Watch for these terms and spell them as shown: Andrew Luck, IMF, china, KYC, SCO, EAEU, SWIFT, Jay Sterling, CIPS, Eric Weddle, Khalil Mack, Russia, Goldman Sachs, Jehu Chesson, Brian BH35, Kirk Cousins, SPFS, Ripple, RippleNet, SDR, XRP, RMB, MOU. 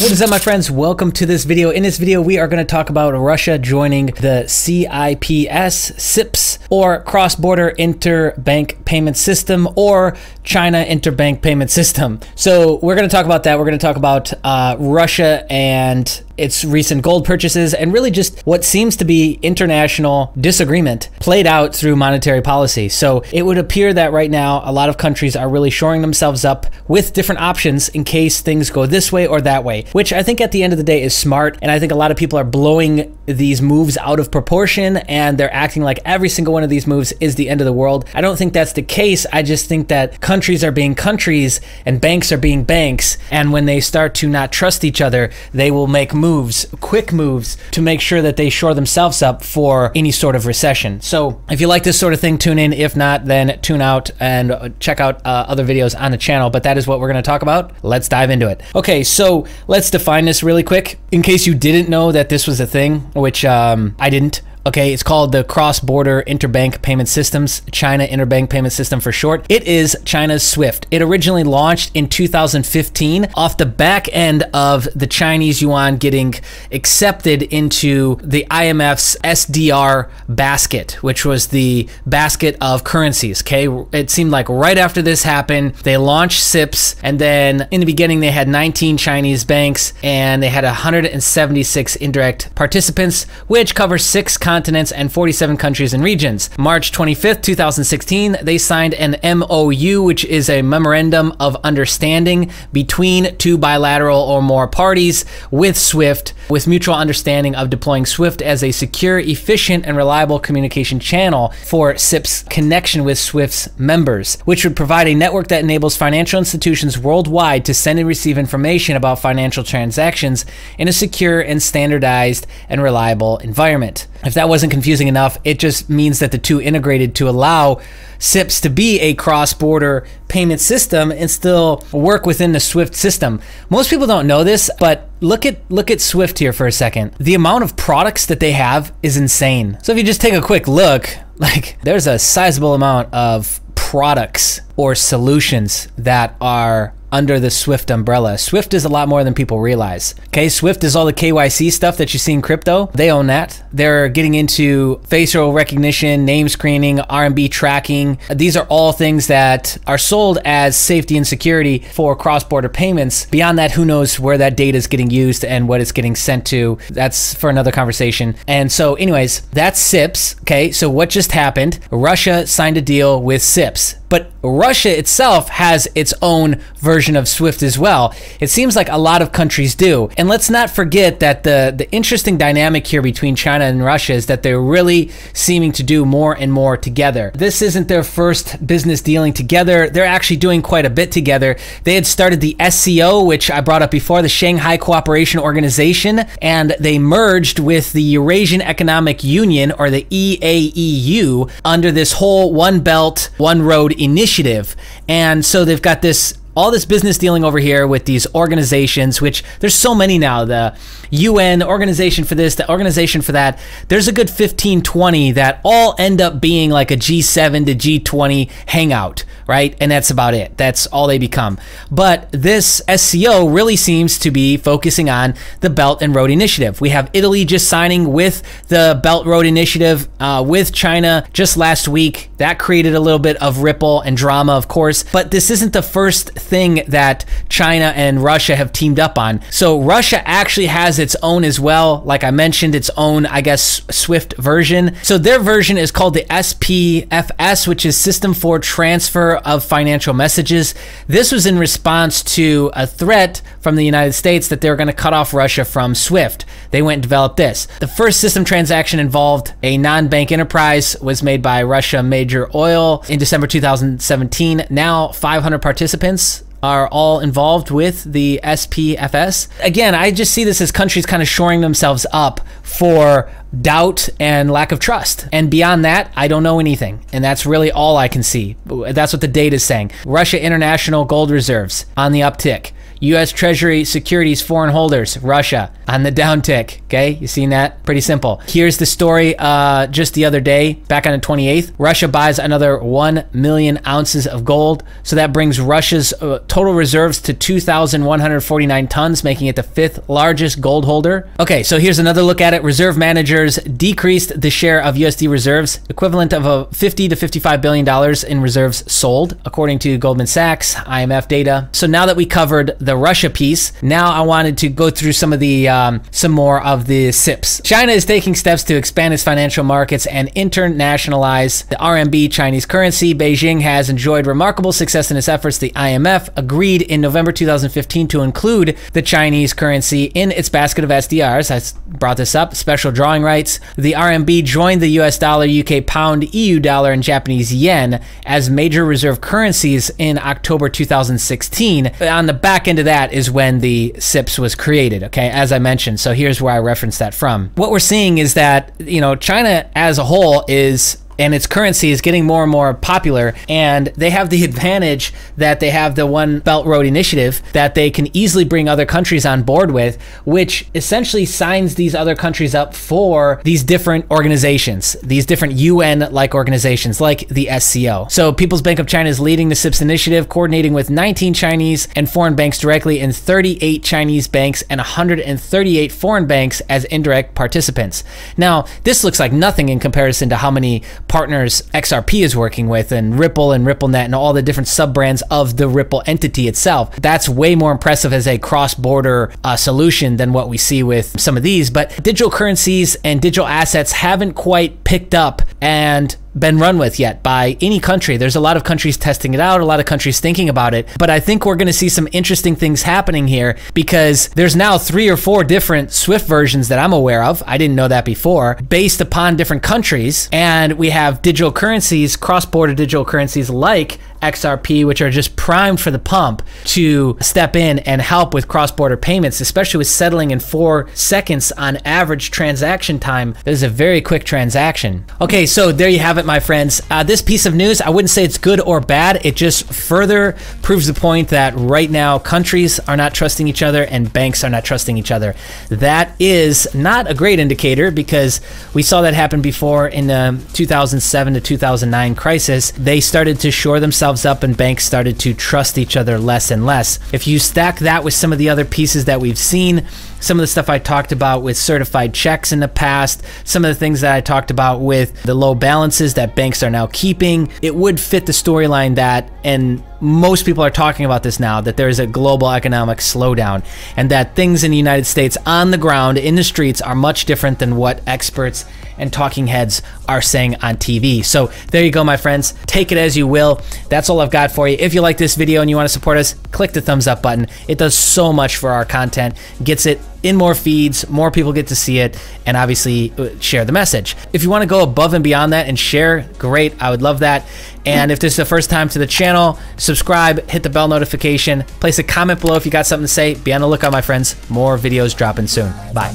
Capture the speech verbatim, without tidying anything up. What is up, my friends? Welcome to this video. In this video, we are going to talk about Russia joining the C I P S, C I P S, or Cross-Border Interbank Payment System, or China Interbank Payment System. So we're going to talk about that. We're going to talk about uh, Russia and its recent gold purchases, and really just what seems to be international disagreement played out through monetary policy. So it would appear that right now, a lot of countries are really shoring themselves up with different options in case things go this way or that way, which I think at the end of the day is smart. And I think a lot of people are blowing these moves out of proportion, and they're acting like every single one of these moves is the end of the world. I don't think that's the case. I just think that countries are being countries and banks are being banks. And when they start to not trust each other, they will make moves. Moves, quick moves to make sure that they shore themselves up for any sort of recession. So if you like this sort of thing, tune in. If not, then tune out and check out uh, other videos on the channel. But that is what we're going to talk about. Let's dive into it. Okay, so let's define this really quick. In case you didn't know that this was a thing, which um, I didn't. Okay, it's called the Cross-Border Interbank Payment Systems, China Interbank Payment System for short. It is China's SWIFT. It originally launched in two thousand fifteen off the back end of the Chinese yuan getting accepted into the I M F's S D R basket, which was the basket of currencies, okay? It seemed like right after this happened, they launched C I P S, and then in the beginning, they had nineteen Chinese banks, and they had one hundred seventy-six indirect participants, which covers six countries continents and forty-seven countries and regions. March twenty-fifth two thousand sixteen, they signed an M O U, which is a Memorandum of Understanding between two bilateral or more parties with SWIFT, with mutual understanding of deploying SWIFT as a secure, efficient, and reliable communication channel for C I P S connection with SWIFT's members, which would provide a network that enables financial institutions worldwide to send and receive information about financial transactions in a secure and standardized and reliable environment. If that wasn't confusing enough, it just means that the two integrated to allow C I P S to be a cross-border payment system and still work within the SWIFT system. Most people don't know this, but look at look at SWIFT here for a second. The amount of products that they have is insane. So if you just take a quick look, like there's a sizable amount of products or solutions that are under the SWIFT umbrella. SWIFT is a lot more than people realize. Okay, SWIFT is all the K Y C stuff that you see in crypto. They own that. They're getting into facial recognition, name screening, R M B tracking. These are all things that are sold as safety and security for cross-border payments. Beyond that, who knows where that data is getting used and what it's getting sent to. That's for another conversation. And so anyways, that's C I P S. Okay, so what just happened? Russia signed a deal with C I P S. But Russia itself has its own version of SWIFT as well. It seems like a lot of countries do. And let's not forget that the, the interesting dynamic here between China and Russia is that they're really seeming to do more and more together. This isn't their first business dealing together. They're actually doing quite a bit together. They had started the S C O, which I brought up before, the Shanghai Cooperation Organization, and they merged with the Eurasian Economic Union, or the E A E U, under this whole One Belt, One Road initiative. And so they've got this all this business dealing over here with these organizations, which there's so many now, the U N, the organization for this, the organization for that. There's a good fifteen, twenty that all end up being like a G seven to G twenty hangout, right? And that's about it. That's all they become. But this S C O really seems to be focusing on the Belt and Road Initiative. We have Italy just signing with the Belt Road Initiative uh, with China just last week. That created a little bit of ripple and drama, of course, but this isn't the first thing that China and Russia have teamed up on. So Russia actually has its own as well. Like I mentioned, its own, I guess, SWIFT version. So their version is called the S P F S, which is System for Transfer of Financial Messages. This was in response to a threat from the United States that they were going to cut off Russia from SWIFT. They went and developed this. The first system transaction involved a non-bank enterprise, was made by Russia Major Oil in December two thousand seventeen. Now five hundred participants are all involved with the S P F S. Again, I just see this as countries kind of shoring themselves up for doubt and lack of trust. And beyond that, I don't know anything. And that's really all I can see. That's what the data is saying. Russia international gold reserves on the uptick. U S Treasury securities foreign holders, Russia on the downtick. Okay, you seen that? Pretty simple. Here's the story uh, just the other day, back on the twenty-eighth. Russia buys another one million ounces of gold. So that brings Russia's uh, total reserves to two thousand one hundred forty-nine tons, making it the fifth largest gold holder. Okay, so here's another look at it. Reserve managers decreased the share of U S D reserves, equivalent of a fifty to fifty-five billion dollars in reserves sold, according to Goldman Sachs, I M F data. So now that we covered the Russia piece, now I wanted to go through some of the, um, some more of the C I P S. China is taking steps to expand its financial markets and internationalize the R M B Chinese currency. Beijing has enjoyed remarkable success in its efforts. The I M F agreed in November two thousand fifteen to include the Chinese currency in its basket of S D Rs. I brought this up, special drawing rights. The R M B joined the U S dollar, U K pound, E U dollar, and Japanese yen as major reserve currencies in October two thousand sixteen. On the back end of that is when the C I P S was created, okay, as I mentioned. So here's where I reference that from. What we're seeing is that, you know, China as a whole is, and its currency is getting more and more popular, and they have the advantage that they have the One Belt Road Initiative that they can easily bring other countries on board with, which essentially signs these other countries up for these different organizations, these different U N-like organizations like the S C O. So People's Bank of China is leading the C I P S initiative, coordinating with nineteen Chinese and foreign banks directly and thirty-eight Chinese banks and one hundred thirty-eight foreign banks as indirect participants. Now, this looks like nothing in comparison to how many partners X R P is working with, and Ripple and RippleNet and all the different sub-brands of the Ripple entity itself. That's way more impressive as a cross-border uh, solution than what we see with some of these. But digital currencies and digital assets haven't quite picked up and been run with yet by any country. There's a lot of countries testing it out, a lot of countries thinking about it, but I think we're going to see some interesting things happening here, because there's now three or four different SWIFT versions that I'm aware of. I didn't know that before, based upon different countries, and we have digital currencies, cross-border digital currencies like X R P, which are just primed for the pump to step in and help with cross-border payments, especially with settling in four seconds on average transaction time. This is a very quick transaction. Okay, so there you have it, my friends. Uh, this piece of news, I wouldn't say it's good or bad. It just further proves the point that right now countries are not trusting each other and banks are not trusting each other. That is not a great indicator, because we saw that happen before in the two thousand seven to two thousand nine crisis. They started to shore themselves up and banks started to trust each other less and less. If you stack that with some of the other pieces that we've seen, some of the stuff I talked about with certified checks in the past, some of the things that I talked about with the low balances that banks are now keeping, it would fit the storyline that, and most people are talking about this now, that there is a global economic slowdown, and that things in the United States on the ground, in the streets, are much different than what experts and talking heads are saying on T V. So there you go, my friends. Take it as you will. That's all I've got for you. If you like this video and you want to support us, click the thumbs up button. It does so much for our content, gets it in more feeds, more people get to see it, and obviously share the message. If you want to go above and beyond that and share, great, I would love that. And if this is the first time to the channel, subscribe, hit the bell notification, place a comment below if you got something to say. Be on the lookout, my friends. More videos dropping soon. Bye.